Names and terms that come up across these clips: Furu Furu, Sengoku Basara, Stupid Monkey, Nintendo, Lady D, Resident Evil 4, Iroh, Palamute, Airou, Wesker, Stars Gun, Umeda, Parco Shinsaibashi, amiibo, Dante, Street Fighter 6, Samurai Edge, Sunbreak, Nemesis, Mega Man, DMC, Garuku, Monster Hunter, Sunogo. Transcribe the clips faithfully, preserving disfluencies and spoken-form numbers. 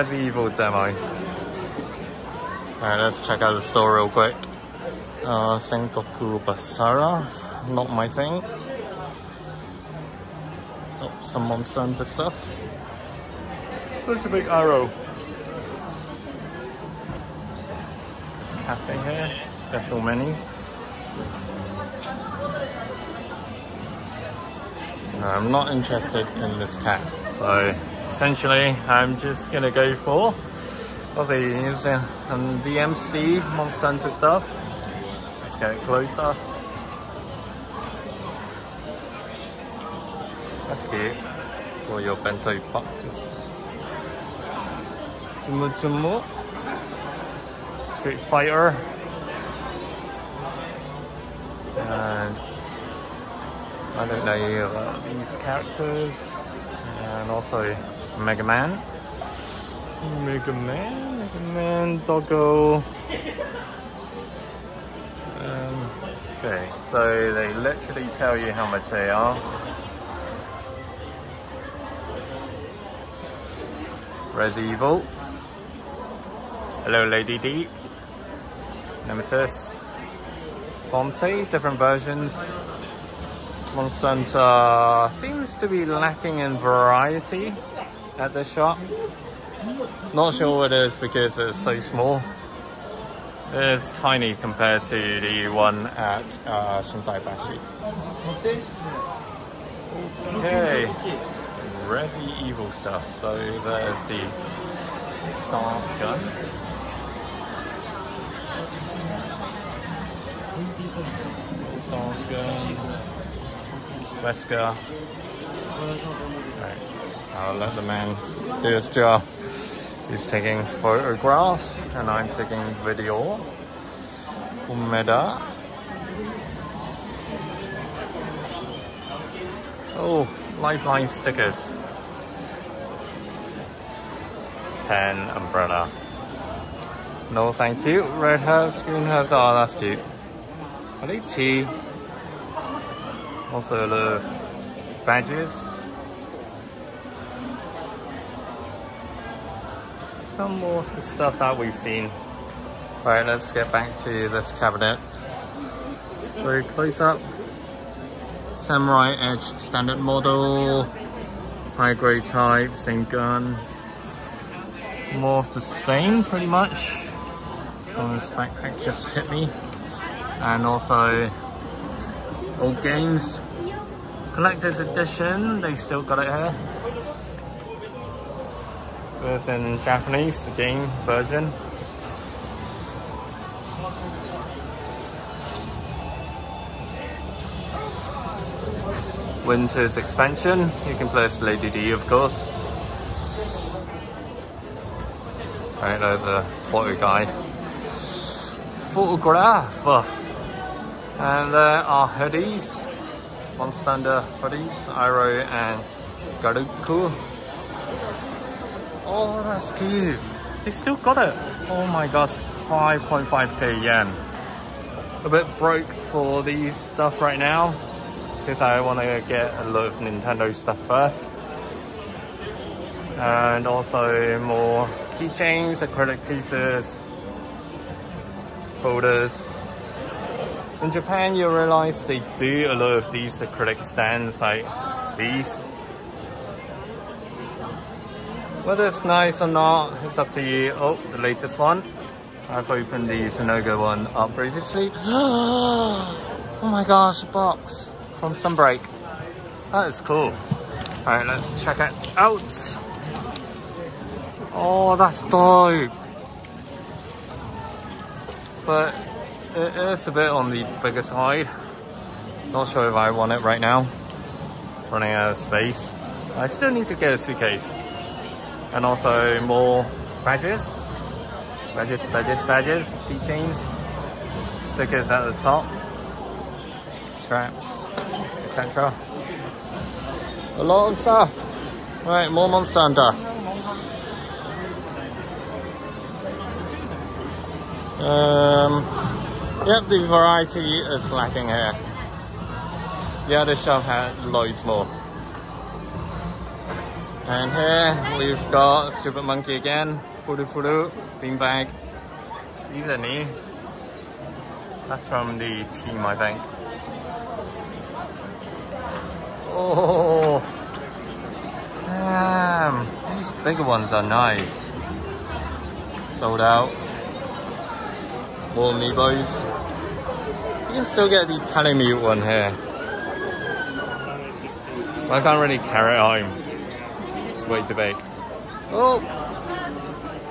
Resident Evil demo. Alright, let's check out the store real quick. Uh, Sengoku Basara, not my thing. Oh, some Monster Hunter stuff. Such a big Airou. Cafe here, special menu. No, I'm not interested in this cat, so essentially I'm just gonna go for Aussies and D M C Monster Hunter stuff. Let's get it closer. That's cute. For your bento boxes. Tumu Tumu. Street Fighter. And I don't know about these characters, and also Mega Man, Mega Man, Mega Man, Doggo. Um, okay, so they literally tell you how much they are. Resident Evil. Hello, Lady D. Nemesis. Dante, different versions. Monster Hunter seems to be lacking in variety at this shop. Not sure what it is because it's so small. It is tiny compared to the one at uh, Shinsaibashi. Okay, Resi Evil stuff. So there's the Stars Gun. Stars Gun. Wesker. Right. I'll let the man do his job. He's taking photographs and I'm taking video. Umeda. Oh, lifeline stickers. Pen, umbrella. No thank you. Red herbs, green herbs. Oh, that's cute. I need tea. Also the badges. Some more of the stuff that we've seen. Alright, let's get back to this cabinet. So close up. Samurai Edge standard model. High grade type, same gun. More of the same pretty much. So this backpack just hit me. And also old games. Collector's edition, they still got it here. This in Japanese, the game version. Winter's expansion, you can play as Lady D of course. Alright, there's a photo guy. Photograph! And there are hoodies, Monster Hunter hoodies, Iroh and Garuku. Oh, that's cute. They still got it. Oh my gosh, five point five K yen. A bit broke for these stuff right now, because I want to get a lot of Nintendo stuff first. And also more keychains, acrylic pieces, folders. In Japan, you realize they do a lot of these acrylic stands like these. Whether it's nice or not, it's up to you. Oh, the latest one. I've opened the Sunogo one up previously. Oh my gosh, a box from Sunbreak. That is cool. Alright, let's check it out. Oh, that's dope. But it is a bit on the bigger side. Not sure if I want it right now. Running out of space. I still need to get a suitcase. And also more badges. Badges, badges, badges. Keychains. Stickers at the top. Straps. et cetera. A lot of stuff. Alright, more Monster Hunter. Um... Yep, the variety is lacking here. The other shop had loads more. And here we've got Stupid Monkey again, Furu Furu, beanbag. These are new. That's from the team, I think. Oh, damn! These bigger ones are nice. Sold out. More amiibos. You can still get the Palamute one here. I can't really carry it home. It's way too big. Oh,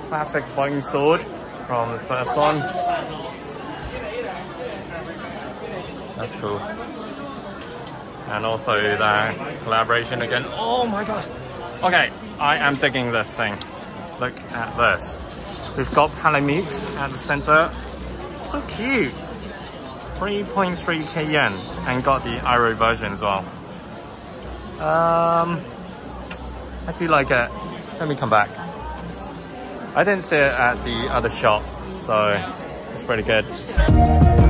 classic buying sword from the first one. That's cool. And also that collaboration again. Oh my gosh. Okay, I am digging this thing. Look at this. We've got Palamute at the center. So cute. three point three K yen. And got the Iroh version as well. Um, I do like it. Let me come back. I didn't see it at the other shop, so it's pretty good.